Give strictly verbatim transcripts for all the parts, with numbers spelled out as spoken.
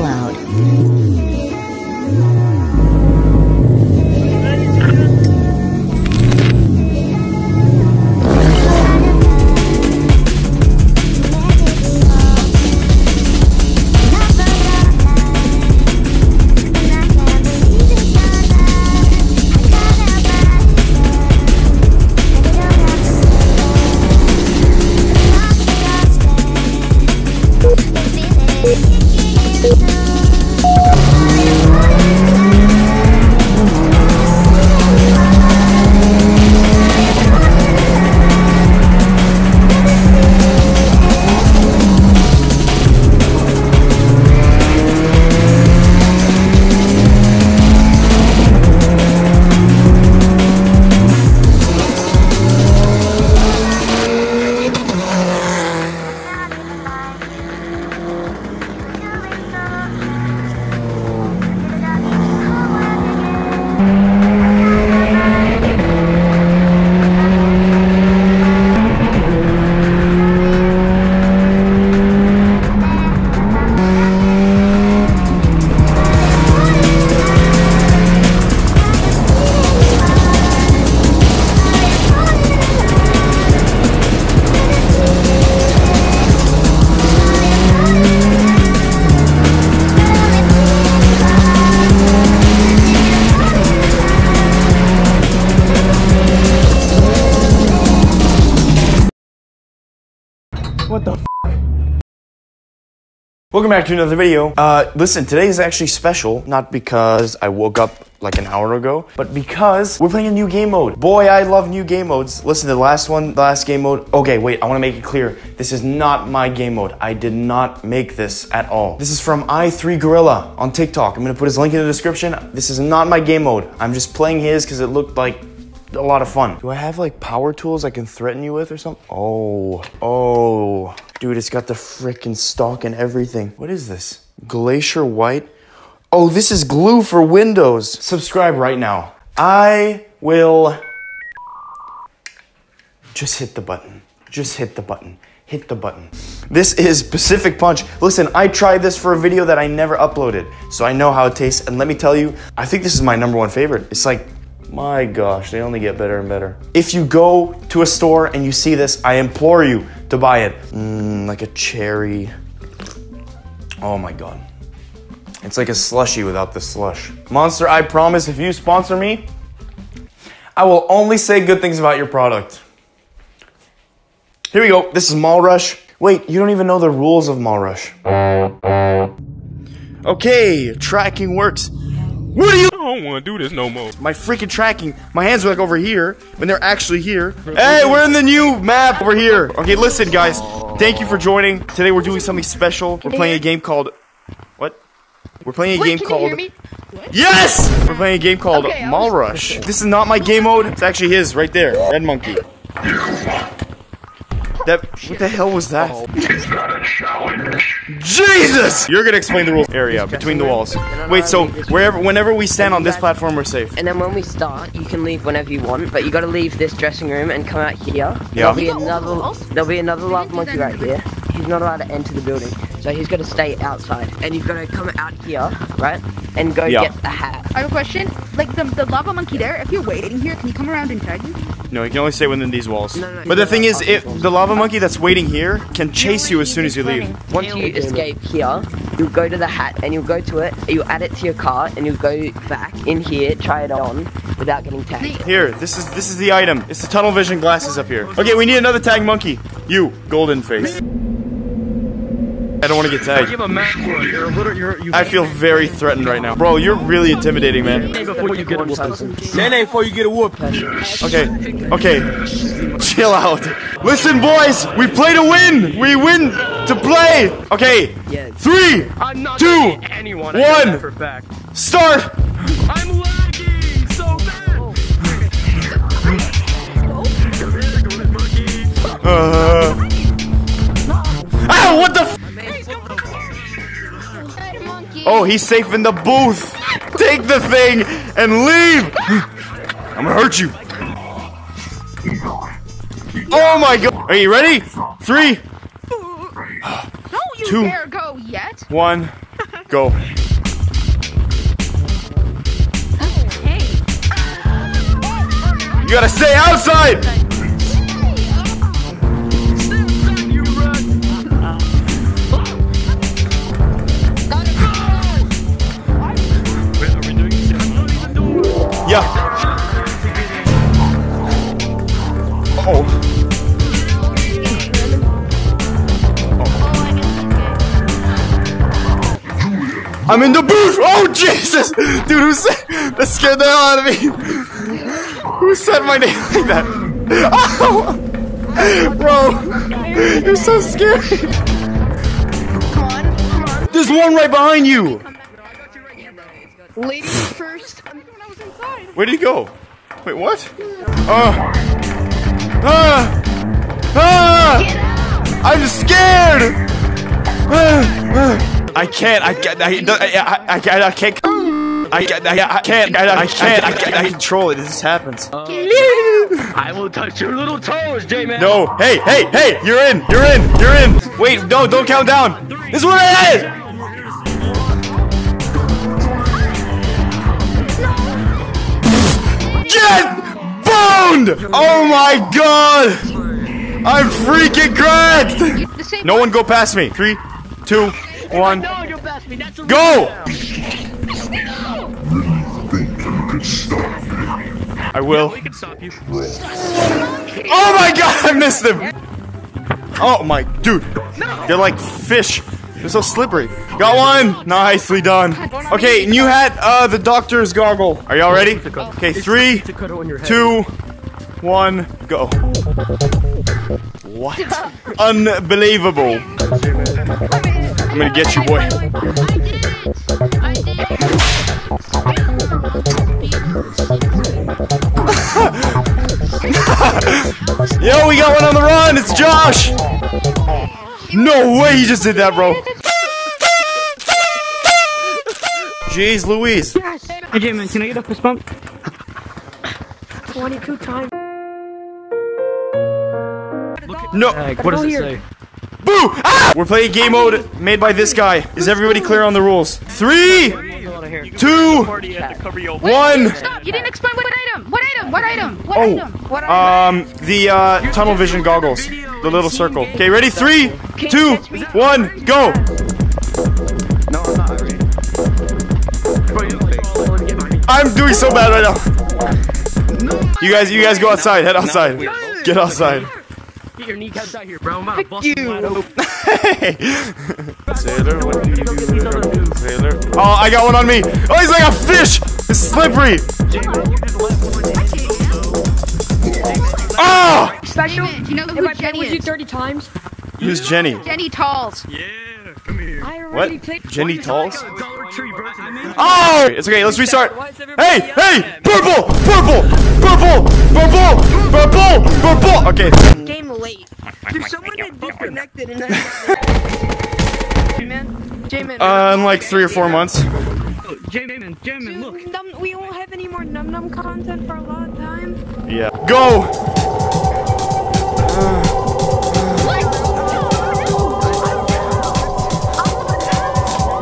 cloud. What the f? Welcome back to another video. Uh, listen, today is actually special, not because I woke up like an hour ago, but because we're playing a new game mode. Boy, I love new game modes. Listen to the last one, the last game mode. Okay, wait, I wanna make it clear. This is not my game mode. I did not make this at all. This is from i three gorilla on TikTok. I'm gonna put his link in the description. This is not my game mode. I'm just playing his because it looked like a lot of fun. Do I have like power tools I can threaten you with or something? Oh, oh. Dude, it's got the frickin' stock and everything. What is this? Glacier White? Oh, this is glue for windows. Subscribe right now. I will... Just hit the button. Just hit the button. Hit the button. This is Pacific Punch. Listen, I tried this for a video that I never uploaded, so I know how it tastes. And let me tell you, I think this is my number one favorite. It's like, my gosh, they only get better and better. If you go to a store and you see this, I implore you to buy it. Mmm, like a cherry. Oh my God. It's like a slushie without the slush. Monster, I promise if you sponsor me, I will only say good things about your product. Here we go, this is Mall Rush. Wait, you don't even know the rules of Mall Rush. Okay, tracking works. What are you? I don't wanna do this no more. My freaking tracking, my hands were like over here, when they're actually here. Hey, we're in the new map over here. Okay, listen guys, thank you for joining. Today we're doing something special. We're playing a game called, what? We're playing a Wait, game can called, you hear me? What? Yes! We're playing a game called okay, Mall Rush. This is not my game mode, it's actually his, right there, Red Monkey. That, what the hell was that? Is that a challenge? Jesus! You're gonna explain the rules. Area between the walls. Wait, so wherever, whenever we stand on this platform, we're safe. And then when we start, you can leave whenever you want, but you gotta leave this dressing room and come out here. Yeah. There'll be another, there'll be another lava monkey right here. He's not allowed to enter the building, so he's gonna stay outside. And you've gotta come out here, right? And go yeah. get the hat. I have a question. Like the, the lava monkey there, if you're waiting here, can you come around and tag him? No, he can only stay within these walls. No, no, but the thing is, if the lava monkey that's waiting here can chase you as soon as you leave. Once you escape here, you'll go to the hat and you'll go to it, you'll add it to your cart and you'll go back in here, try it on without getting tagged. Here, this is this is the item. It's the tunnel vision glasses up here. Okay, we need another tag monkey. You, Golden Face. I don't want to get tagged. I feel very threatened right now. Bro, you're really intimidating, man. Before you get a whooping. Before you get a whooping. Okay, okay. Chill out. Listen, boys, we play to win. We win to play. Okay, three, two, one, start. I'm lagging so bad. Uh. Ow, what the f? Oh, he's safe in the booth. Take the thing and leave. I'm gonna hurt you. Oh my God. Are you ready? Three. Don't you dare go yet. One. Go. Okay. You gotta stay outside! Yeah. Oh. Oh. I'm in the booth! Oh Jesus! Dude, who said that scared the hell out of me? Who said my name like that? Oh! Bro! You're so scary! There's one right behind you! Ladies first. Where did he go? Wait, what? Uh, uh, uh, I'm scared! Uh, uh, I can't, I can't, I can't, I can't, I can't, I can't, I can't, I can't, I can't control it, this happens. Uh, I will touch your little toes, J-Man! No, hey, hey, hey, you're in, you're in, you're in! Wait, no, don't count down! This is what it is! Boned! Oh my god! I'm freaking cracked! No one go past me. Three, two, one. Go! I will. Oh my god, I missed him! Oh my dude. They're like fish. They're so slippery. Got one! Nicely done. Okay, new hat, uh, the doctor's goggle. Are y'all ready? Okay, three, two, one, go. What? Unbelievable. I'm gonna get you, boy. Yo, we got one on the run! It's Josh! No way, you just did that, bro. Jeez Louise. Yes. Hey, J-Man, can I get a fist bump? twenty-two times. No. Heck, what does it say? Boo! Ah! We're playing game mode made by this guy. Is everybody clear on the rules? Three, two, one. Stop! You didn't explain what item. What item? What item? What item? What item? Um, the uh, tunnel vision goggles. The little circle. Okay, ready? Three, two, one, go! No, I'm not ready. I'm doing so bad right now. You guys, you guys go outside. Head outside. Get outside. Get your kneecaps out here, bro. Fuck you. Sailor, what do you do? Sailor. Oh, I got one on me. Oh, he's like a fish. It's slippery. Oh! Special? Do you know who Jenny is? thirty times? Who's Jenny? Jenny Talls. Yeah, come here. What? Jenny Talls? Oh! It's okay, let's restart. Hey! Hey! Purple! Purple! Purple! Purple! Purple! Purple! Okay. Game late. There's someone that disconnected and then... J-Man. Uh, in like three or four months. J-Man, J-Man, look. We won't have any more num-num content for a long time. Yeah. Go!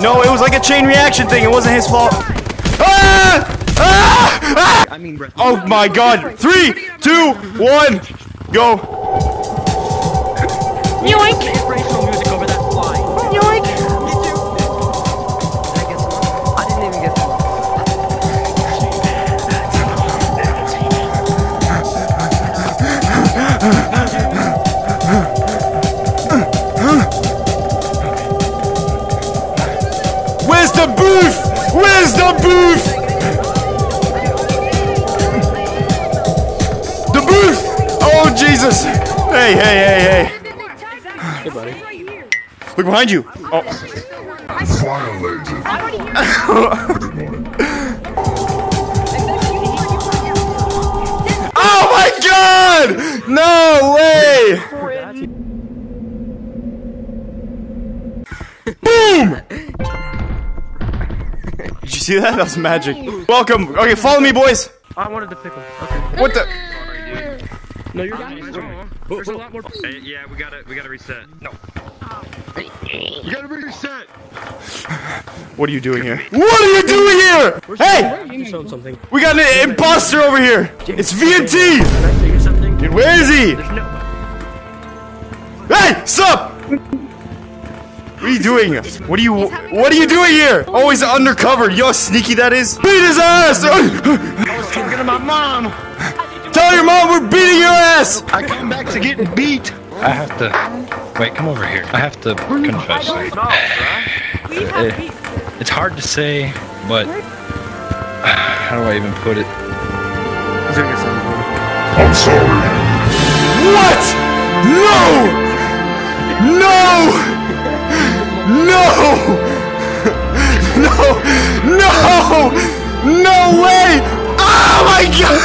No, it was like a chain reaction thing. It wasn't his fault. Ah! Ah! Ah! Oh my god. Three, two, one, go. Yoink. Yoink. I didn't even get that. Where's the booth? The booth! Oh Jesus! Hey, hey, hey, hey! Hey, buddy. Look behind you! Oh. Oh my God! No way! Boom! Did you see that? That was magic. Welcome. Okay, follow me, boys. I wanted to pick one. Okay. What the? No, you're not. There's a lot more. Hey, yeah, we gotta, we gotta reset. No. You gotta reset. What are you doing here? What are you doing here? We're hey! Something. We got an imposter over here. It's V N T. Can I say something? Dude, where is he? There's no. Hey, sup? What are you doing? What are you? What are you doing here? Always undercover. You know how sneaky that is. Beat his ass! I was talking to my mom. Tell your mom we're beating your ass. I came back to getting beat. I have to. Wait, come over here. I have to confess something. It, it's hard to say, but how do I even put it? I'm sorry. What? No! No! No! No! No! No way! Oh my god!